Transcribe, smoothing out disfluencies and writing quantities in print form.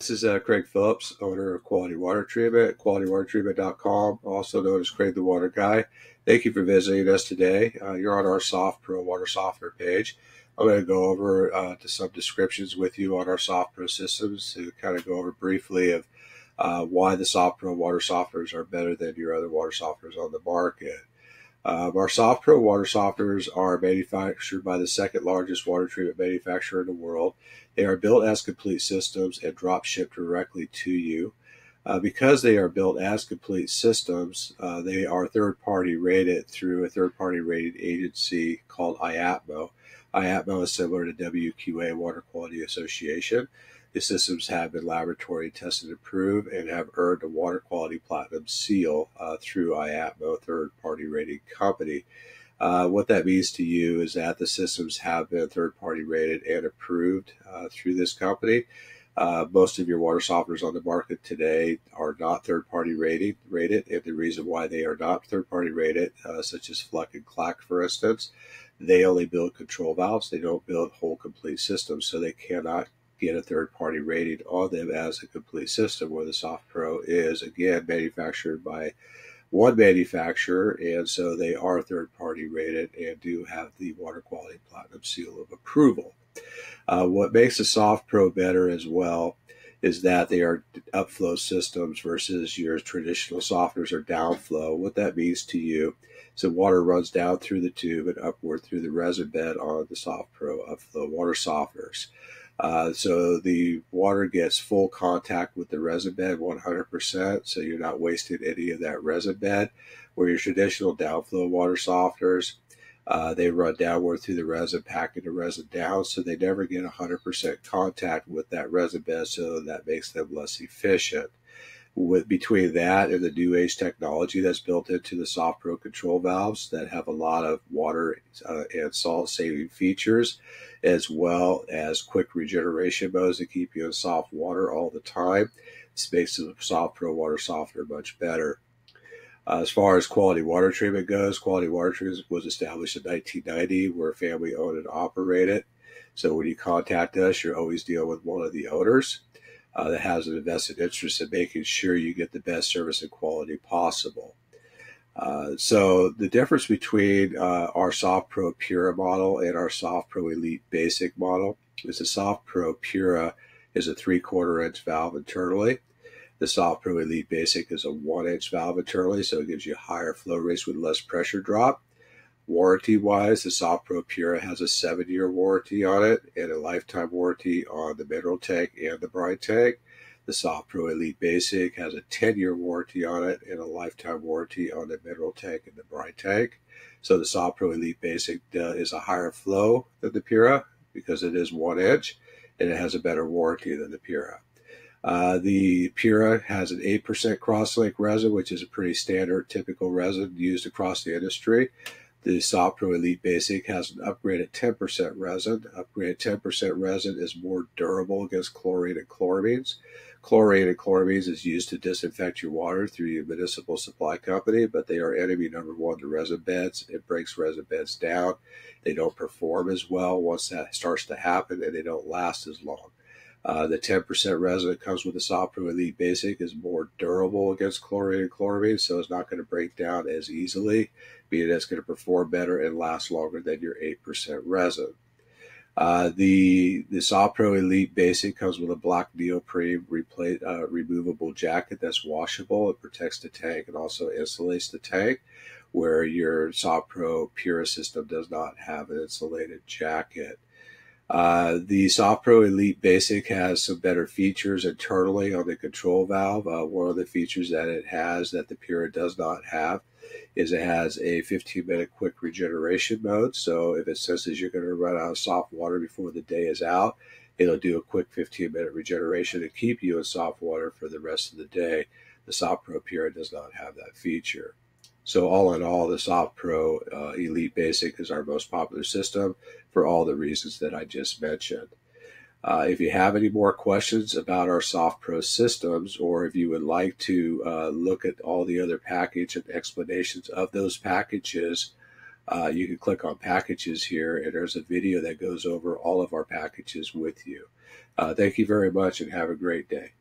This is Craig Phillips, owner of Quality Water Treatment, qualitywatertreatment.com, also known as Craig the Water Guy. Thank you for visiting us today. You're on our SoftPro water softener page. I'm going to go over to some descriptions with you on our SoftPro systems to kind of go over briefly of why the SoftPro water softeners are better than your other water softeners on the market. Our SoftPro water softeners are manufactured by the second largest water treatment manufacturer in the world. They are built as complete systems and drop shipped directly to you. Because they are built as complete systems, they are third-party rated through a third-party rated agency called IAPMO. IAPMO is similar to WQA, Water Quality Association. The systems have been laboratory tested and approved and have earned a water quality platinum seal through IAPMO, third-party rated company. What that means to you is that the systems have been third-party rated and approved through this company. Most of your water softeners on the market today are not third-party rated, and the reason why they are not third-party rated, such as Fluck and Clack, for instance, they only build control valves. They don't build whole complete systems, so they cannot get a third-party rating on them as a complete system, where the SoftPro is, again, manufactured by one manufacturer, and so they are third-party rated and do have the Water Quality Platinum Seal of Approval. What makes the SoftPro better as well is that they are upflow systems versus your traditional softeners are downflow. What that means to you is that water runs down through the tube and upward through the resin bed on the SoftPro upflow water softeners. So the water gets full contact with the resin bed 100%, so you're not wasting any of that resin bed. Where your traditional downflow water softeners, they run downward through the resin, packing the resin down, so they never get 100% contact with that resin bed, so that makes them less efficient. Between that and the new age technology that's built into the SoftPro control valves that have a lot of water and salt saving features, as well as quick regeneration modes that keep you in soft water all the time, this makes the SoftPro water softener much better. As far as Quality Water Treatment goes, Quality Water Treatment was established in 1990. We're family owned and operated. So when you contact us, you're always dealing with one of the owners that has an invested interest in making sure you get the best service and quality possible. So the difference between our SoftPro Pura model and our SoftPro Elite Basic model is the SoftPro Pura is a 3/4-inch valve internally. The SoftPro Elite Basic is a 1-inch valve internally, so it gives you higher flow rates with less pressure drop. Warranty-wise, the SoftPro Pura has a 7-year warranty on it and a lifetime warranty on the mineral tank and the brine tank. The SoftPro Elite Basic has a 10-year warranty on it and a lifetime warranty on the mineral tank and the brine tank. So the SoftPro Elite Basic is a higher flow than the Pura because it is 1 inch, and it has a better warranty than the Pura. The Pura has an 8% cross-link resin, which is a pretty standard, typical resin used across the industry. The SoftPro Elite Basic has an upgraded 10% resin. Upgraded 10% resin is more durable against chlorine and chloramines. Chlorine and chloramines is used to disinfect your water through your municipal supply company, but they are enemy number one to resin beds. It breaks resin beds down. They don't perform as well once that starts to happen, and they don't last as long. The 10% resin that comes with the SoftPro Elite Basic is more durable against chlorine and chloramines, so it's not going to break down as easily, meaning it's going to perform better and last longer than your 8% resin. The SoftPro Elite Basic comes with a black neoprene removable jacket that's washable. It protects the tank and also insulates the tank, where your SoftPro Pura system does not have an insulated jacket. The SoftPro Elite Basic has some better features internally on the control valve. One of the features that it has that the Pura does not have is it has a 15-minute quick regeneration mode. So if it senses you're going to run out of soft water before the day is out, it'll do a quick 15-minute regeneration to keep you in soft water for the rest of the day. The SoftPro Pura does not have that feature. So all in all, the SoftPro Elite Basic is our most popular system for all the reasons that I just mentioned. If you have any more questions about our SoftPro systems, or if you would like to look at all the other packages and explanations of those packages, You can click on packages here, and there's a video that goes over all of our packages with you. Thank you very much and have a great day.